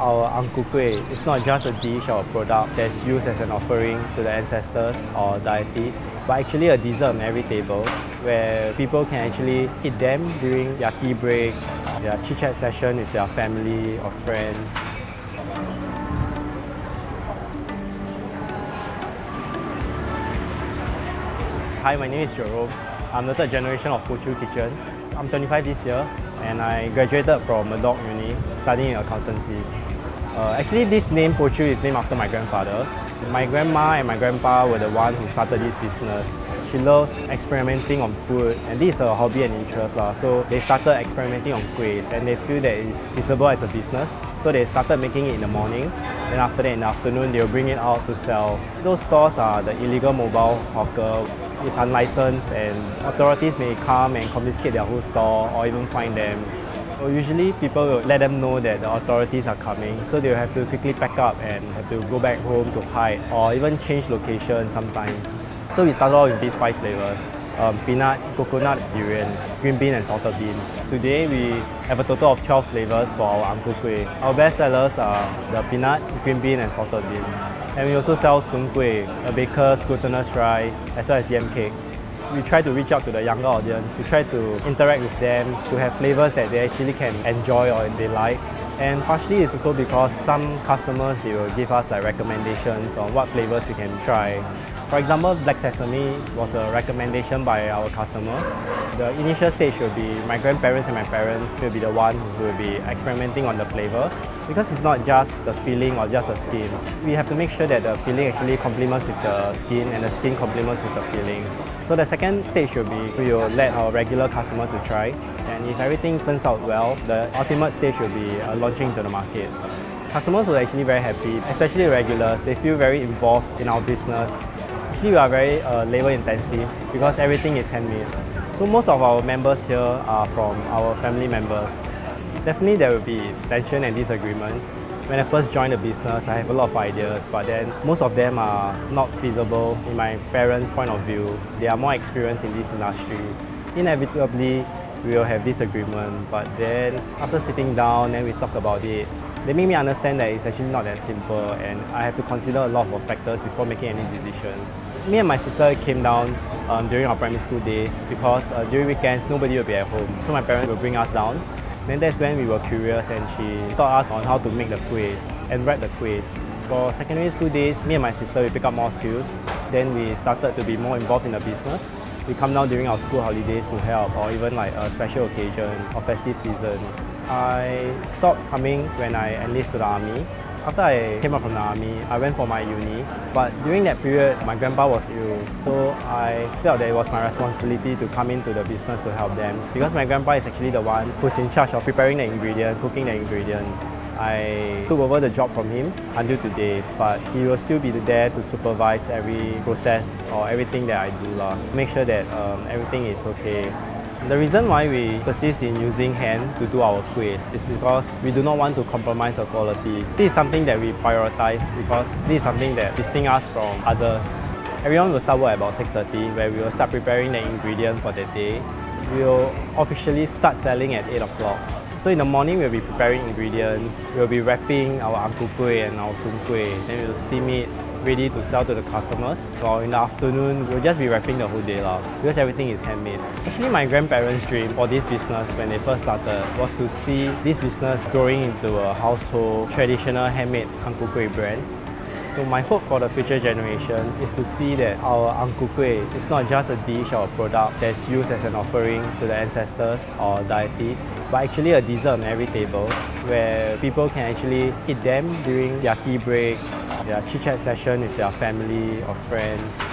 Our Ang Ku Kueh is not just a dish or a product that's used as an offering to the ancestors or deities, but actually a dessert on every table where people can actually eat them during their tea breaks, their chit-chat session with their family or friends. Hi, my name is Jerome. I'm the third generation of Poh Cheu Kitchen. I'm 25 this year and I graduated from Murdoch Uni, studying accountancy. Actually, this name Poh Cheu is named after my grandfather. My grandma and my grandpa were the ones who started this business. She loves experimenting on food, and this is her hobby and interest lah. So they started experimenting on kuehs, and they feel that it's feasible as a business. So they started making it in the morning, and after that in the afternoon, they'll bring it out to sell. Those stores are the illegal mobile hawker. It's unlicensed, and authorities may come and confiscate their whole store or even fine them. So usually people will let them know that the authorities are coming, so they'll have to quickly pack up and have to go back home to hide or even change location sometimes. So we started off with these 5 flavours, peanut, coconut, durian, green bean and salted bean. Today we have a total of 12 flavours for our Ang Ku Kueh. Our best sellers are the peanut, green bean and salted bean. And we also sell Soon Kueh, a baker's glutinous rice, as well as yam cake. We try to reach out to the younger audience, we try to interact with them, to have flavours that they actually can enjoy or they like. And partially it's also because some customers, they will give us like recommendations on what flavours we can try. For example, black sesame was a recommendation by our customer. The initial stage will be my grandparents and my parents will be the one who will be experimenting on the flavour, because it's not just the filling or just the skin. We have to make sure that the filling actually complements with the skin and the skin complements with the filling. So the second stage will be we will let our regular customers to try, and if everything turns out well, the ultimate stage will be launching to the market. Customers were actually very happy, especially regulars. They feel very involved in our business. Actually, we are very labour intensive because everything is handmade. So most of our members here are from our family members. Definitely there will be tension and disagreement. When I first joined the business, I have a lot of ideas, but then most of them are not feasible in my parents' point of view. They are more experienced in this industry. Inevitably, we will have disagreement, but then after sitting down and we talk about it, they make me understand that it's actually not that simple, and I have to consider a lot of factors before making any decision. Me and my sister came down during our primary school days because during weekends, nobody will be at home. So my parents will bring us down. Then that's when we were curious, and she taught us on how to make the kuehs and wrap the kuehs. For secondary school days, me and my sister, we pick up more skills. Then we started to be more involved in the business. We come down during our school holidays to help, or even like a special occasion or festive season. I stopped coming when I enlisted to the army. After I came out from the army, I went for my uni, but during that period, my grandpa was ill, so I felt that it was my responsibility to come into the business to help them, because my grandpa is actually the one who's in charge of preparing the ingredient, cooking the ingredient. I took over the job from him until today, but he will still be there to supervise every process or everything that I do lah. Make sure that everything is okay. The reason why we persist in using hand to do our kuehs is because we do not want to compromise the quality. This is something that we prioritise because this is something that distinguishes us from others. Everyone will start work at about 6:30, where we will start preparing the ingredient for the day. We will officially start selling at 8 o'clock. So in the morning, we'll be preparing ingredients, we'll be wrapping our Ang Ku Kueh and our Soon Kueh, then we'll steam it, ready to sell to the customers. Well, in the afternoon, we'll just be wrapping the whole day lah, because everything is handmade. Actually, my grandparents' dream for this business when they first started was to see this business growing into a household traditional handmade Ang Ku Kueh brand. So my hope for the future generation is to see that our Ang Ku Kueh is not just a dish or a product that's used as an offering to the ancestors or deities, but actually a dessert on every table where people can actually eat them during their tea breaks, their chit-chat session with their family or friends.